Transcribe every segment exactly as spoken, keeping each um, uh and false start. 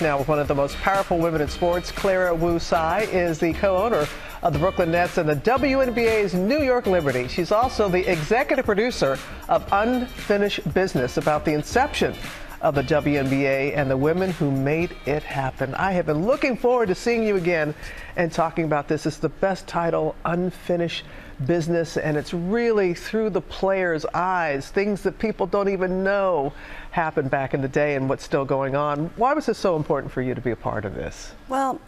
back now with one of the most powerful women in sports. Clara Wu Tsai is the co-owner of the Brooklyn Nets and the W N B A's New York Liberty. She's also the executive producer of Unfinished Business, about the inception of the W N B A and the women who made it happen. I have been looking forward to seeing you again and talking about this. It's the best title, Unfinished Business, and it's really through the players' eyes, things that people don't even know happened back in the day and what's still going on. Why was this so important for you to be a part of this? Well,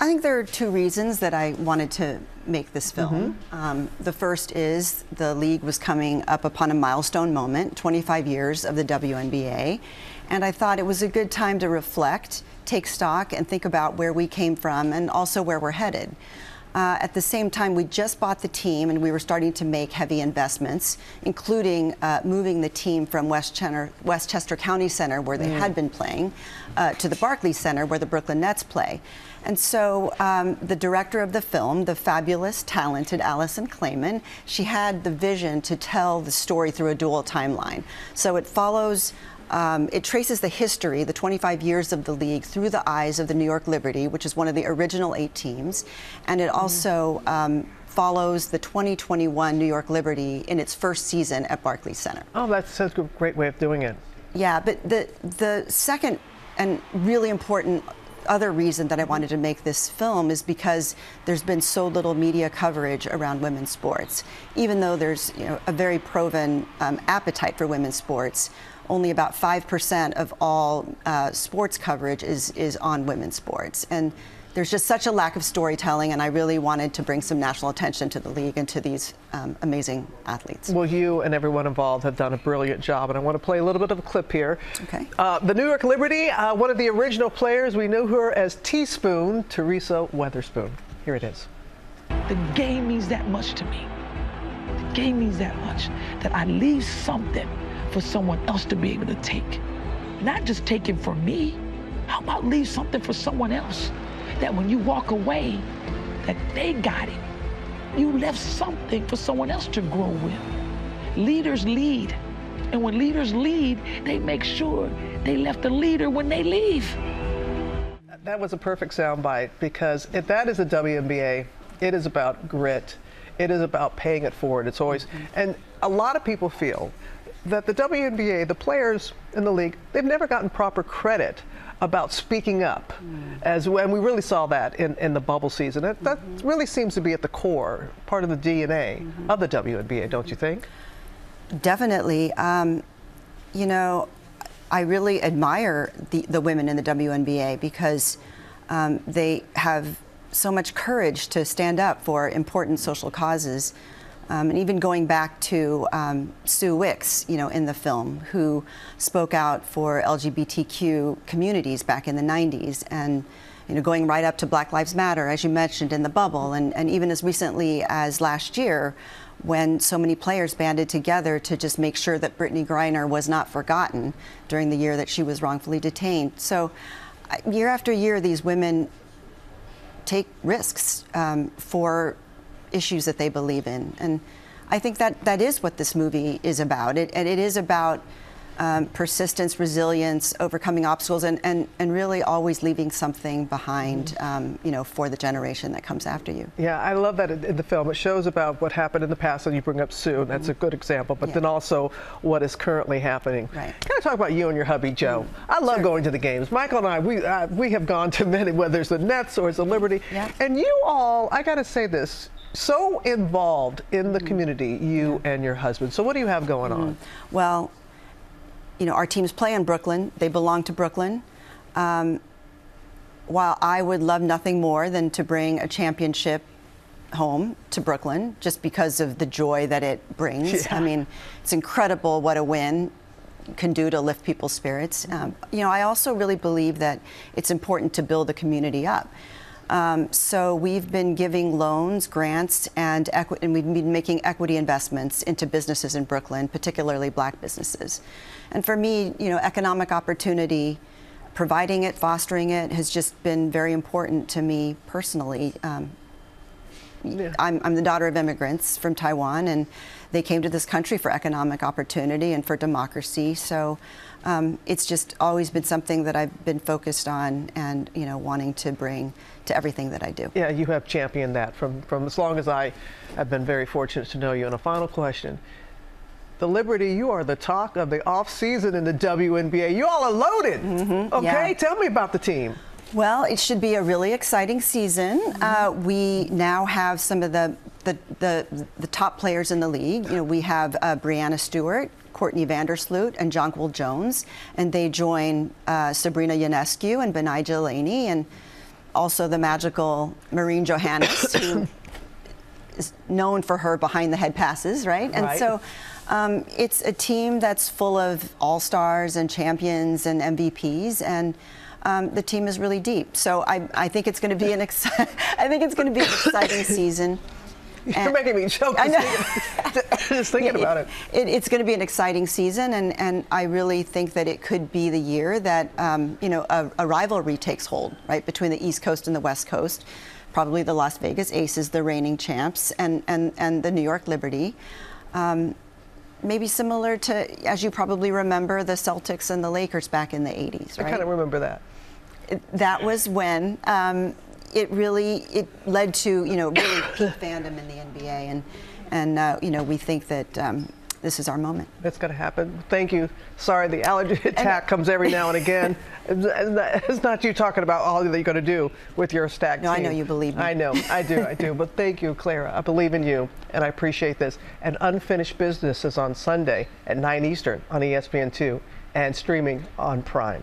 I think there are two reasons that I wanted to make this film. Mm-hmm. Um, the first is the league was coming up upon a milestone moment, twenty-five years of the W N B A. And I thought it was a good time to reflect, take stock, and think about where we came from and also where we're headed. Uh, at the same time, we just bought the team and we were starting to make heavy investments, including uh, moving the team from Westchester, Westchester County Center, where they mm. had been playing, uh, to the Barclays Center, where the Brooklyn Nets play. And so um, the director of the film, the fabulous, talented Allison Klayman, she had the vision to tell the story through a dual timeline. So it follows Um, it traces the history, the twenty-five years of the league, through the eyes of the New York Liberty, which is one of the original eight teams. And it also um, follows the twenty twenty-one New York Liberty in its first season at Barclays Center. Oh, that's a great way of doing it. Yeah, but the, the second and really important other reason that I wanted to make this film is because there's been so little media coverage around women's sports. Even though there's, you know, a very proven um, appetite for women's sports, only about five percent of all uh, sports coverage is, is on women's sports. And there's just such a lack of storytelling, and I really wanted to bring some national attention to the league and to these um, amazing athletes. Well, you and everyone involved have done a brilliant job, and I want to play a little bit of a clip here. Okay. Uh, the New York Liberty, uh, one of the original players, we knew her as Teaspoon, Teresa Weatherspoon. Here it is. The game means that much to me. The game means that much, that I leave something for someone else to be able to take. Not just take it for me. How about leave something for someone else? That when you walk away, that they got it. You left something for someone else to grow with. Leaders lead. And when leaders lead, they make sure they left a leader when they leave. That was a perfect soundbite, because if that is a W N B A, it is about grit. It is about paying it forward. It's always, and a lot of people feel that the W N B A, the players in the league, they've never gotten proper credit about speaking up, mm. as when we really saw that in, in the bubble season. That, that mm-hmm. really seems to be at the core, part of the D N A mm-hmm. of the W N B A, don't you think? Definitely. Um, you know, I really admire the, the women in the W N B A, because um, they have so much courage to stand up for important social causes. Um, and even going back to um, Sue Wicks, you know, in the film, who spoke out for L G B T Q communities back in the nineties, and, you know, going right up to Black Lives Matter, as you mentioned, in the bubble, and, and even as recently as last year, when so many players banded together to just make sure that Brittany Griner was not forgotten during the year that she was wrongfully detained. So year after year, these women take risks um, for issues that they believe in. And I think that that is what this movie is about. It, and it is about um, persistence, resilience, overcoming obstacles, and, and, and really always leaving something behind, um, you know, for the generation that comes after you. Yeah, I love that in the film. It shows about what happened in the past, and you bring up Sue, and that's a good example, but yeah. then also what is currently happening. Right. Can I talk about you and your hubby, Joe? Mm-hmm. I love sure. going to the games. Michael and I, we, uh, we have gone to many, whether it's the Nets or it's the Liberty. Yeah. And you all, I gotta say this, so involved in the community, you yeah. and your husband. So what do you have going on? Well, you know, our teams play in Brooklyn. They belong to Brooklyn. Um, while I would love nothing more than to bring a championship home to Brooklyn, just because of the joy that it brings. Yeah. I mean, it's incredible what a win can do to lift people's spirits. Um, you know, I also really believe that it's important to build the community up. Um, so we've been giving loans, grants, and, equi and we've been making equity investments into businesses in Brooklyn, particularly black businesses. And for me, you know, economic opportunity, providing it, fostering it, has just been very important to me personally. Um, yeah. I'm, I'm the daughter of immigrants from Taiwan, and they came to this country for economic opportunity and for democracy. So um, it's just always been something that I've been focused on, and you know, wanting to bring to everything that I do. Yeah, you have championed that from from as long as I have been very fortunate to know you. And a final question. The Liberty, you are the talk of the off season in the W N B A. You all are loaded. Mm-hmm. Okay, yeah. Tell me about the team. Well, it should be a really exciting season. Mm-hmm. uh, we now have some of the, the the the top players in the league. You know, we have uh, Brianna Stewart, Courtney Vandersloot, and Jonquil Jones, and they join uh, Sabrina Ionescu and Benaija Laney, and also the magical Marine Johannes, who is known for her behind the head passes, right? And right. so. Um, it's a team that's full of all-stars and champions and M V Ps, and um, the team is really deep. So I, I think it's going to be an exci I think it's going to be an exciting season. You're and making me choke. I know. Just thinking about it. it, it it's going to be an exciting season, and, and I really think that it could be the year that um, you know a, a rivalry takes hold, right, between the East Coast and the West Coast. Probably the Las Vegas Aces, the reigning champs, and and and the New York Liberty. Um, Maybe similar to, as you probably remember, the Celtics and the Lakers back in the eighties, right? I kind of remember that. It, that was when um, it really it led to, you know, really peak fandom in the N B A, and and uh, you know, we think that um, this is our moment. That's going to happen. Thank you. Sorry, the allergy attack and, comes every now and again. It's not you talking about all that you're going to do with your stack. No, team. I know you believe me. I know. I do. I do. But thank you, Clara. I believe in you, and I appreciate this. And Unfinished Business is on Sunday at nine Eastern on E S P N two and streaming on Prime.